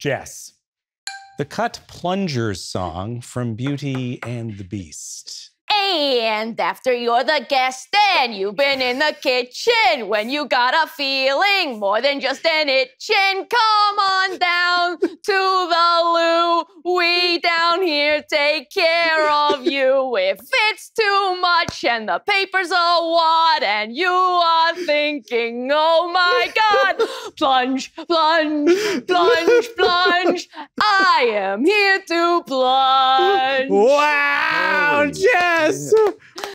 Jess. The cut plungers song from Beauty and the Beast. And after you're the guest and you've been in the kitchen, when you got a feeling more than just an itchin', come on down to the loo. We down here take care of you. If it's too much and the paper's a wad and you are thinking, oh my God, plunge, plunge, plunge, plunge, I am here to plunge. Wow, Jess!